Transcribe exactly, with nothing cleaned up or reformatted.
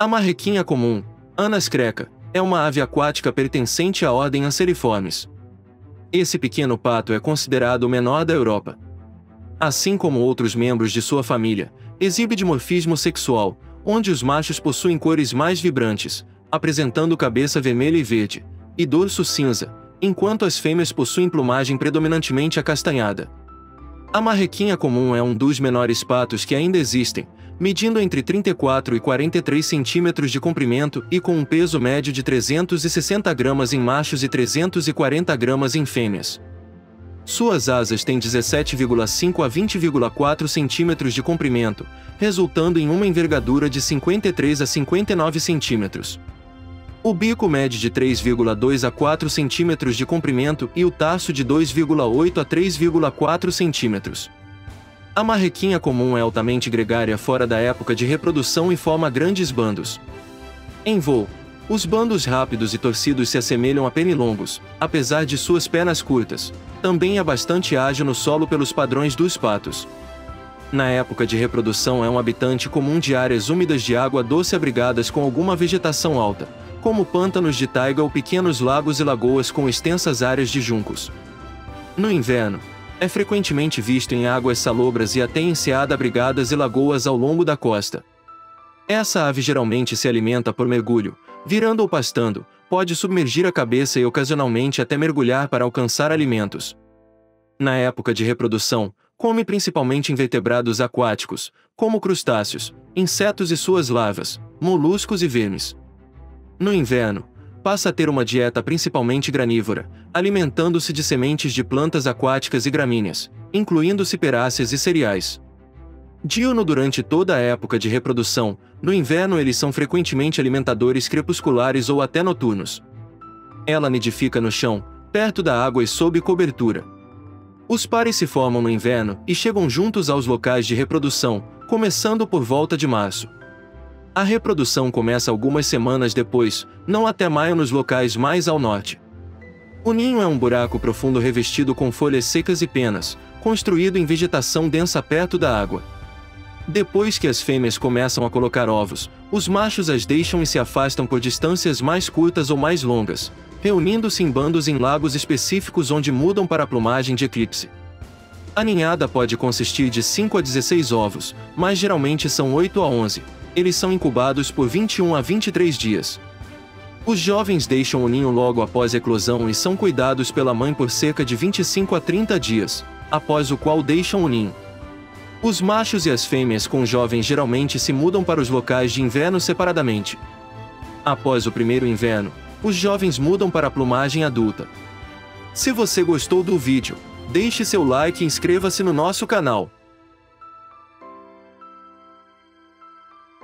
A marrequinha comum, Anas crecca, é uma ave aquática pertencente à ordem Anseriformes. Esse pequeno pato é considerado o menor da Europa. Assim como outros membros de sua família, exibe dimorfismo sexual, onde os machos possuem cores mais vibrantes, apresentando cabeça vermelha e verde, e dorso cinza, enquanto as fêmeas possuem plumagem predominantemente acastanhada. A marrequinha comum é um dos menores patos que ainda existem, medindo entre trinta e quatro e quarenta e três centímetros de comprimento e com um peso médio de trezentos e sessenta gramas em machos e trezentos e quarenta gramas em fêmeas. Suas asas têm dezessete vírgula cinco a vinte vírgula quatro centímetros de comprimento, resultando em uma envergadura de cinquenta e três a cinquenta e nove centímetros. O bico mede de três vírgula dois a quatro centímetros de comprimento e o tarso de dois vírgula oito a três vírgula quatro centímetros. A marrequinha comum é altamente gregária fora da época de reprodução e forma grandes bandos. Em voo, os bandos rápidos e torcidos se assemelham a pernilongos, apesar de suas pernas curtas. Também é bastante ágil no solo pelos padrões dos patos. Na época de reprodução é um habitante comum de áreas úmidas de água doce abrigadas com alguma vegetação alta, como pântanos de taiga ou pequenos lagos e lagoas com extensas áreas de juncos. No inverno, é frequentemente visto em águas salobras e até em enseada abrigadas e lagoas ao longo da costa. Essa ave geralmente se alimenta por mergulho, virando ou pastando, pode submergir a cabeça e ocasionalmente até mergulhar para alcançar alimentos. Na época de reprodução, come principalmente invertebrados aquáticos, como crustáceos, insetos e suas larvas, moluscos e vermes. No inverno, passa a ter uma dieta principalmente granívora, alimentando-se de sementes de plantas aquáticas e gramíneas, incluindo ciperáceas e cereais. Diurno durante toda a época de reprodução, no inverno eles são frequentemente alimentadores crepusculares ou até noturnos. Ela nidifica no chão, perto da água e sob cobertura. Os pares se formam no inverno e chegam juntos aos locais de reprodução, começando por volta de março. A reprodução começa algumas semanas depois, não até maio nos locais mais ao norte. O ninho é um buraco profundo revestido com folhas secas e penas, construído em vegetação densa perto da água. Depois que as fêmeas começam a colocar ovos, os machos as deixam e se afastam por distâncias mais curtas ou mais longas, reunindo-se em bandos em lagos específicos onde mudam para a plumagem de eclipse. A ninhada pode consistir de cinco a dezesseis ovos, mas geralmente são oito a onze. Eles são incubados por vinte e um a vinte e três dias. Os jovens deixam o ninho logo após a eclosão e são cuidados pela mãe por cerca de vinte e cinco a trinta dias, após o qual deixam o ninho. Os machos e as fêmeas com jovens geralmente se mudam para os locais de inverno separadamente. Após o primeiro inverno, os jovens mudam para a plumagem adulta. Se você gostou do vídeo, deixe seu like e inscreva-se no nosso canal.